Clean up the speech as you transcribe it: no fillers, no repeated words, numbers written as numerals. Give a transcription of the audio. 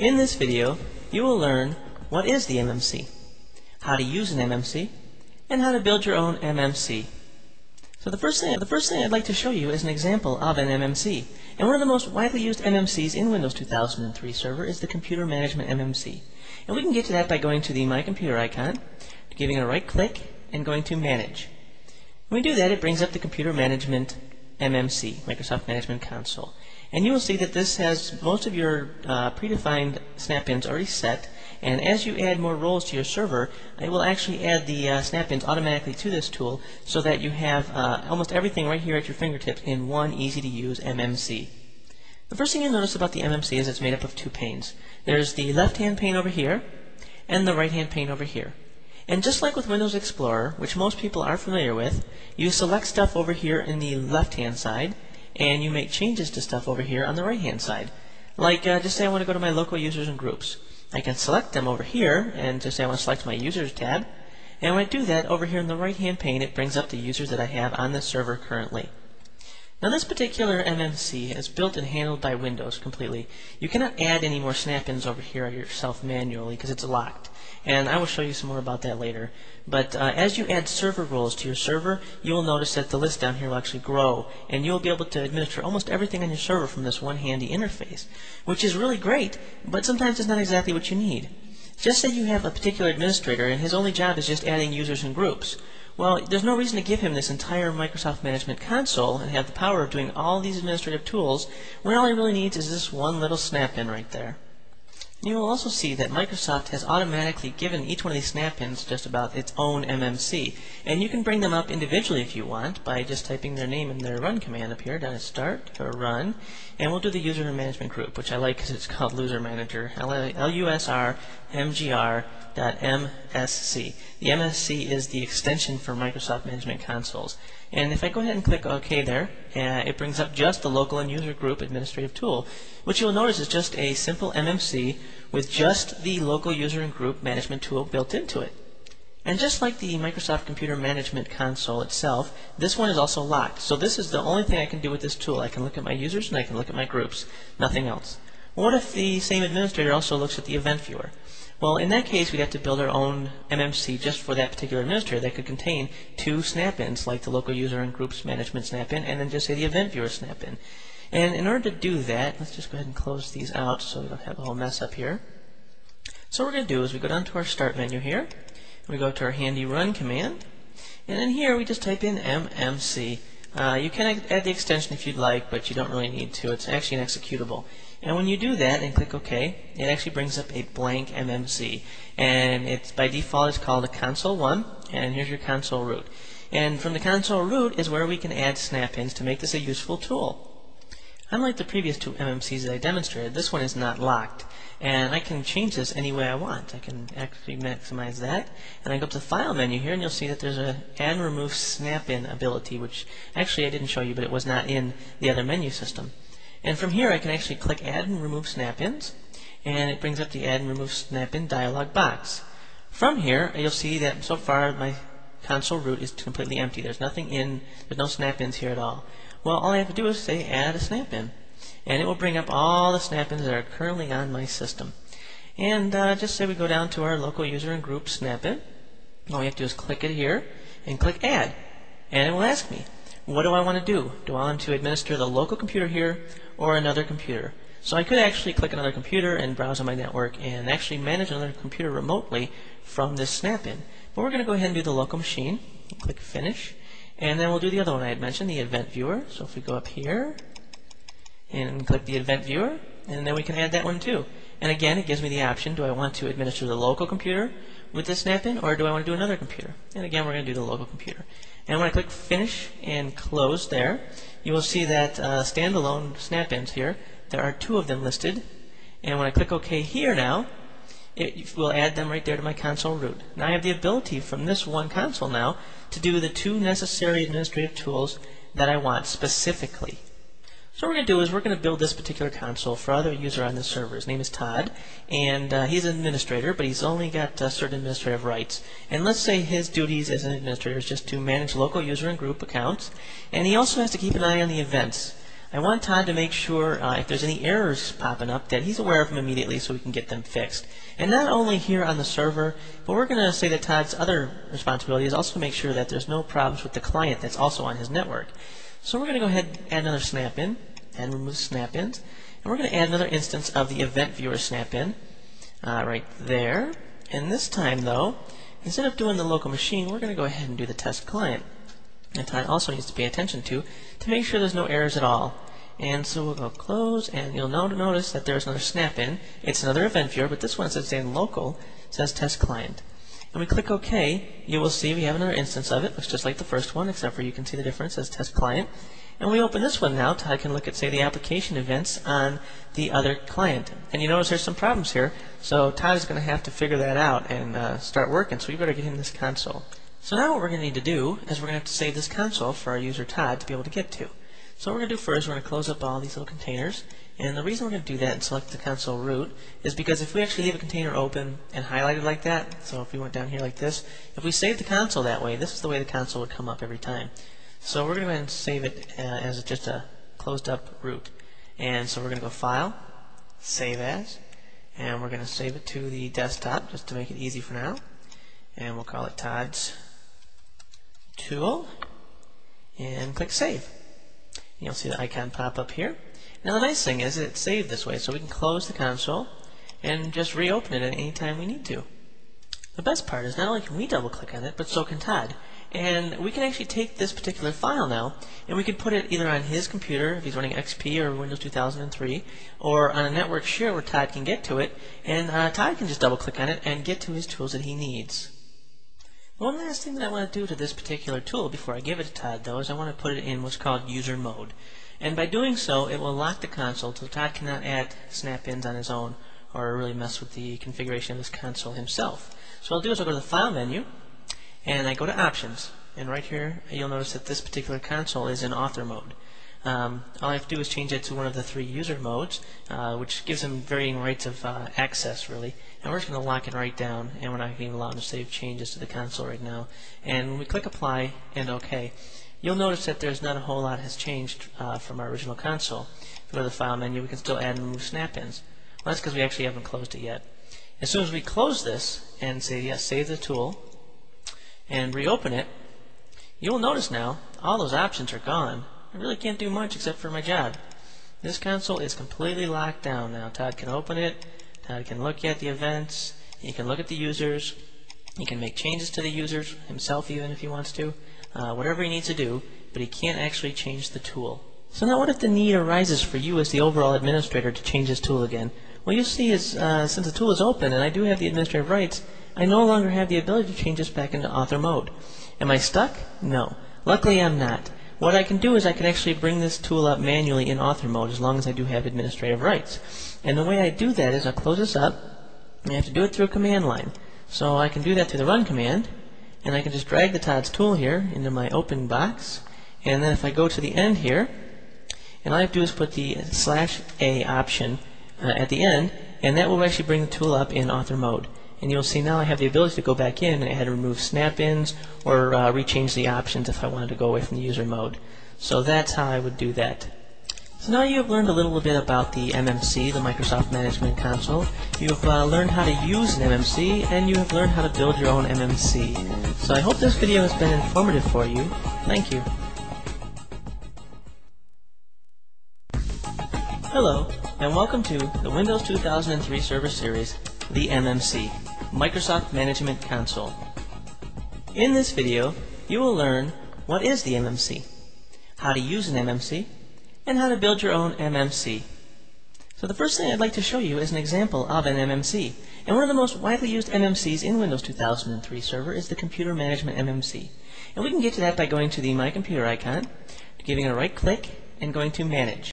In this video, you will learn what is the MMC, how to use an MMC, and how to build your own MMC. So the first thing I'd like to show you is an example of an MMC. And one of the most widely used MMCs in Windows 2003 Server is the Computer Management MMC. And we can get to that by going to the My Computer icon, giving a right click, and going to Manage. When we do that, it brings up the Computer Management MMC, Microsoft Management Console. And you will see that this has most of your predefined snap-ins already set, and as you add more roles to your server, it will actually add the snap-ins automatically to this tool so that you have almost everything right here at your fingertips in one easy-to-use MMC. The first thing you'll notice about the MMC is it's made up of two panes. There's the left-hand pane over here and the right-hand pane over here. And just like with Windows Explorer, which most people are familiar with, you select stuff over here in the left-hand side, and you make changes to stuff over here on the right-hand side. Like, just say I want to go to my local users and groups. I can select them over here, and just say I want to select my Users tab. And when I do that, over here in the right-hand pane, it brings up the users that I have on the server currently. Now this particular MMC is built and handled by Windows completely. You cannot add any more snap-ins over here yourself manually because it's locked. And I will show you some more about that later. But as you add server roles to your server, you will notice that the list down here will actually grow, and you'll be able to administer almost everything on your server from this one handy interface, which is really great, but sometimes it's not exactly what you need. Just say you have a particular administrator and his only job is just adding users and groups. Well, there's no reason to give him this entire Microsoft Management Console and have the power of doing all these administrative tools when all he really needs is this one little snap-in right there. You will also see that Microsoft has automatically given each one of these snap-ins just about its own MMC, and you can bring them up individually if you want by just typing their name in their run command up here, down at Start, go to Run, and we'll do the User and Management Group, which I like because it's called User Manager, LUSR MGR.MSC. The MSC is the extension for Microsoft Management Consoles. And if I go ahead and click OK there, it brings up just the local and user group administrative tool, which you'll notice is just a simple MMC with just the local user and group management tool built into it. And just like the Microsoft Computer Management Console itself, this one is also locked. So this is the only thing I can do with this tool. I can look at my users and I can look at my groups, nothing else. What if the same administrator also looks at the event viewer? Well, in that case, we'd have to build our own MMC just for that particular administrator that could contain two snap-ins, like the local user and groups management snap-in, and then just say the event viewer snap-in. And in order to do that, let's just go ahead and close these out so we don't have a whole mess up here. So what we're going to do is we go down to our Start menu here, and we go to our handy Run command, and in here we just type in MMC. You can add the extension if you'd like, but you don't really need to. It's actually an executable. And when you do that and click OK, it actually brings up a blank MMC. And it's by default it's called a console 1, and here's your console root. And from the console root is where we can add snap-ins to make this a useful tool. Unlike the previous two MMCs that I demonstrated, this one is not locked, and I can change this any way I want. I can actually maximize that, and I go up to the File menu here, and you'll see that there's an Add and Remove Snap-In ability, which actually I didn't show you, but it was not in the other menu system. And from here I can actually click Add and Remove Snap-Ins, and it brings up the Add and Remove Snap-In dialog box. From here you'll see that so far my console root is completely empty. There's nothing in, there's no snap-ins here at all. Well, all I have to do is say add a snap-in, and it will bring up all the snap-ins that are currently on my system. And just say we go down to our local user and group snap-in. All we have to do is click it here and click add, and it will ask me, what do I want to do? Do I want to administer the local computer here or another computer? So I could actually click another computer and browse on my network and actually manage another computer remotely from this snap-in. But we're going to go ahead and do the local machine, click Finish, and then we'll do the other one I had mentioned, the Event Viewer. So if we go up here and click the Event Viewer, and then we can add that one too. And again, it gives me the option, do I want to administer the local computer with this snap-in, or do I want to do another computer? And again, we're going to do the local computer. And when I click Finish and Close there, you will see that standalone snap-ins here. There are two of them listed, and when I click OK here now, it will add them right there to my console root. Now I have the ability from this one console now to do the two necessary administrative tools that I want specifically. So what we're going to do is we're going to build this particular console for other user on the server. His name is Todd, and he's an administrator, but he's only got certain administrative rights. And let's say his duties as an administrator is just to manage local user and group accounts, and he also has to keep an eye on the events. I want Todd to make sure if there's any errors popping up that he's aware of them immediately so we can get them fixed. And not only here on the server, but we're going to say that Todd's other responsibility is also to make sure that there's no problems with the client that's also on his network. So we're going to go ahead and add another snap-in and remove snap-ins. And we're going to add another instance of the event viewer snap-in right there. And this time, though, instead of doing the local machine, we're going to go ahead and do the test client. And Todd also needs to pay attention to make sure there's no errors at all. And so we'll go close, and you'll notice that there's another snap-in. It's another event viewer, but this one says in local, says test client. And we click OK, you will see we have another instance of it. Looks just like the first one, except for you can see the difference as test client. And we open this one now. Todd can look at, say, the application events on the other client. And you notice there's some problems here, so Todd is going to have to figure that out and start working, so you better get him this console. So now what we're going to need to do is we're going to have to save this console for our user Todd to be able to get to. So what we're going to do first, we're going to close up all these little containers. And the reason we're going to do that and select the console root is because if we actually leave a container open and highlight it like that, so if we went down here like this, if we save the console that way, this is the way the console would come up every time. So we're going to go ahead and save it as just a closed up root. And so we're going to go File, Save As, and we're going to save it to the desktop just to make it easy for now. And we'll call it Todd's Tool, and click Save. You'll see the icon pop up here. Now the nice thing is that it's saved this way, so we can close the console and just reopen it at any time we need to. The best part is not only can we double click on it, but so can Todd. And we can actually take this particular file now, and we can put it either on his computer, if he's running XP or Windows 2003, or on a network share where Todd can get to it, and Todd can just double click on it and get to his tools that he needs. One last thing that I want to do to this particular tool before I give it to Todd, though, is I want to put it in what's called user mode. And by doing so, it will lock the console so Todd cannot add snap-ins on his own or really mess with the configuration of this console himself. So what I'll do is I'll go to the File menu, and I go to Options. And right here, you'll notice that this particular console is in Author mode. All I have to do is change it to one of the three user modes, which gives him varying rights of access, really. And we're just going to lock it right down, and we're not going to even allow him to save changes to the console right now. And when we click Apply and OK, you'll notice that there's not a whole lot has changed from our original console. If we go to the File menu, we can still add and remove snap-ins. Well, that's because we actually haven't closed it yet. As soon as we close this and say, yes, save the tool, and reopen it, you'll notice now all those options are gone. I really can't do much except for my job. This console is completely locked down now. Todd can open it, Todd can look at the events, he can look at the users, he can make changes to the users, himself even if he wants to, whatever he needs to do, but he can't actually change the tool. So now what if the need arises for you as the overall administrator to change this tool again? Well, you'll see is, since the tool is open and I do have the administrative rights, I no longer have the ability to change this back into author mode. Am I stuck? No. Luckily I'm not. What I can do is I can actually bring this tool up manually in author mode as long as I do have administrative rights. And the way I do that is I'll close this up, and I have to do it through a command line. So I can do that through the run command, and I can just drag the Todd's tool here into my open box, and then if I go to the end here, and all I have to do is put the /A option at the end, and that will actually bring the tool up in author mode. And you'll see now I have the ability to go back in and I had to remove snap-ins or rechange the options if I wanted to go away from the user mode. So that's how I would do that. So now you have learned a little bit about the MMC, the Microsoft Management Console. You've learned how to use an MMC, and you have learned how to build your own MMC. So I hope this video has been informative for you. Thank you. Hello, and welcome to the Windows 2003 Server Series, the MMC. Microsoft Management Console. In this video, you will learn what is the MMC, how to use an MMC, and how to build your own MMC. So the first thing I'd like to show you is an example of an MMC. And one of the most widely used MMCs in Windows 2003 Server is the Computer Management MMC. And we can get to that by going to the My Computer icon, giving it a right click, and going to Manage.